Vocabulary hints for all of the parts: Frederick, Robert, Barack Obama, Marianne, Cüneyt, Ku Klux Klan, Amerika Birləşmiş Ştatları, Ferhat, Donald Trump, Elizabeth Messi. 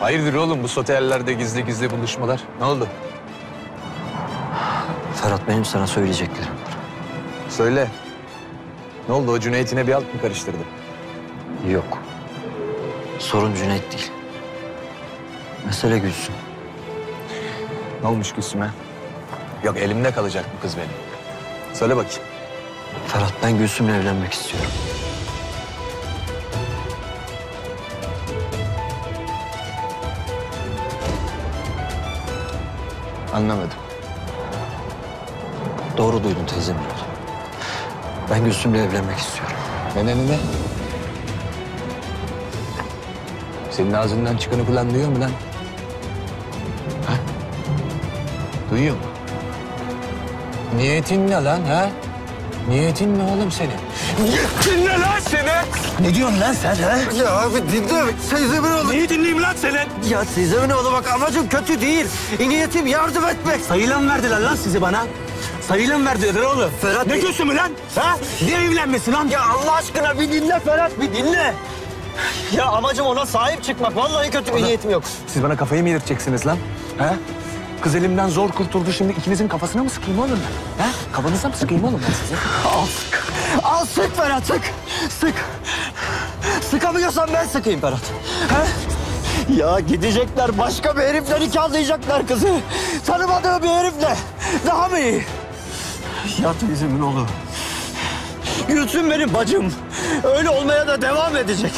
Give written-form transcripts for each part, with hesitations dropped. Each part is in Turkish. Hayırdır oğlum bu sotellerde gizli gizli buluşmalar? Ne oldu? Ferhat, benim sana söyleyeceklerim var. Söyle. Ne oldu, o Cüneyt'ine bir alt mı karıştırdı? Yok. Sorun Cüneyt değil. Mesele Gülsüm. Ne olmuş Gülsüm'e? Yok, elimde kalacak bu kız benim. Söyle bakayım. Ferhat, ben Gülsüm'le evlenmek istiyorum. Anlamadım. Doğru duydun teyzem. Ben Gülsüm'le evlenmek istiyorum. Ne? Senin ağzından çıkanı kulağın duyuyor mu lan? Ha? Duyuyor mu? Niyetin ne lan ha? Niyetin ne oğlum senin? Niyetin ne lan senin? Ne diyorsun lan sen ha? Ya abi dinle. Teyzemin oğlu. Neyi dinleyeyim lan senin? Ya teyzemin oğlu bak, amacım kötü değil. Niyetim yardım etmek. Sayıyla mı verdiler lan sizi bana? Sayıyla mı verdiler oğlum? Ferhat, ne Gülsüm'ü lan? Ha? Niye evlenmesin lan? Ya Allah aşkına bir dinle Ferhat, bir dinle. Ya amacım ona sahip çıkmak. Vallahi kötü bir niyetim yok. Siz bana kafayı mı yedirteceksiniz lan? Ha? Kız elimden zor kurtuldu, şimdi ikinizin kafasına mı sıkayım oğlum ben? Ha? Kafanıza mı sıkayım oğlum ben size? Al sık. Al sık Ferhat, sık. Sık. Sıkamıyorsan ben sıkayım Ferhat. Ha? Ya gidecekler başka bir herifle nikahlayacaklar kızı. Tanımadığı bir herifle. Daha mı iyi? Ya teyzemin oğlu. Gülsüm benim bacım. Öyle olmaya da devam edecek.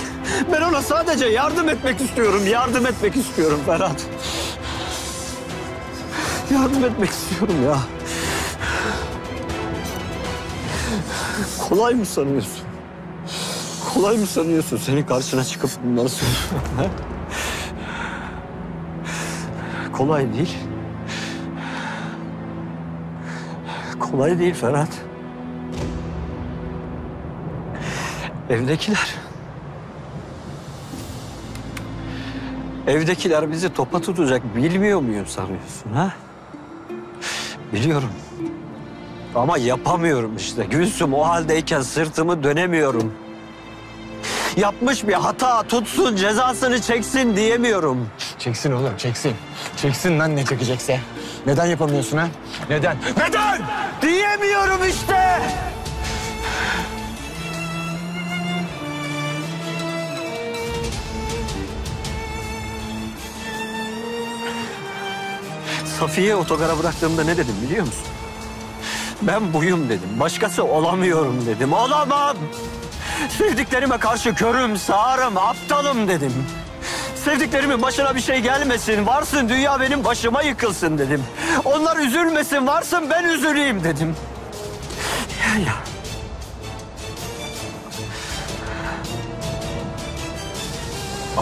Ben ona sadece yardım etmek istiyorum. Yardım etmek istiyorum Ferhat. Yardım etmek istiyorum ya. Kolay mı sanıyorsun? Kolay mı sanıyorsun? Senin karşına çıkıp bunları söylüyorum. Kolay değil. Kolay değil Ferhat. Evdekiler bizi topa tutacak, bilmiyor muyum sanıyorsun ha? Biliyorum. Ama yapamıyorum işte. Gülsüm o haldeyken sırtımı dönemiyorum. Yapmış bir hata tutsun, cezasını çeksin diyemiyorum. Çeksin oğlum, çeksin. Çeksin lan ne çekecekse. Neden yapamıyorsun ha? Neden? Neden? Diyemiyorum işte! Safiye'yi otogara bıraktığımda ne dedim biliyor musun? Ben buyum dedim. Başkası olamıyorum dedim. Olamam! Sevdiklerime karşı körüm, sağırım, aptalım dedim. Sevdiklerimin başına bir şey gelmesin, varsın dünya benim başıma yıkılsın dedim. Onlar üzülmesin, varsın ben üzüleyim dedim. Ya.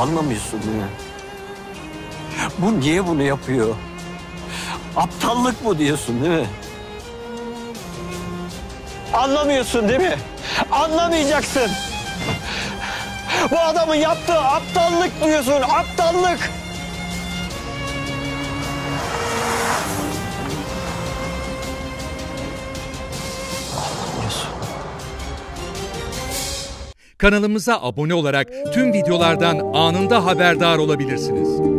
Anlamıyorsun ya. Bu niye bunu yapıyor? Aptallık bu diyorsun değil mi? Anlamıyorsun değil mi? Anlamayacaksın. Bu adamın yaptığı aptallık diyorsun, aptallık. Kanalımıza abone olarak tüm videolardan anında haberdar olabilirsiniz.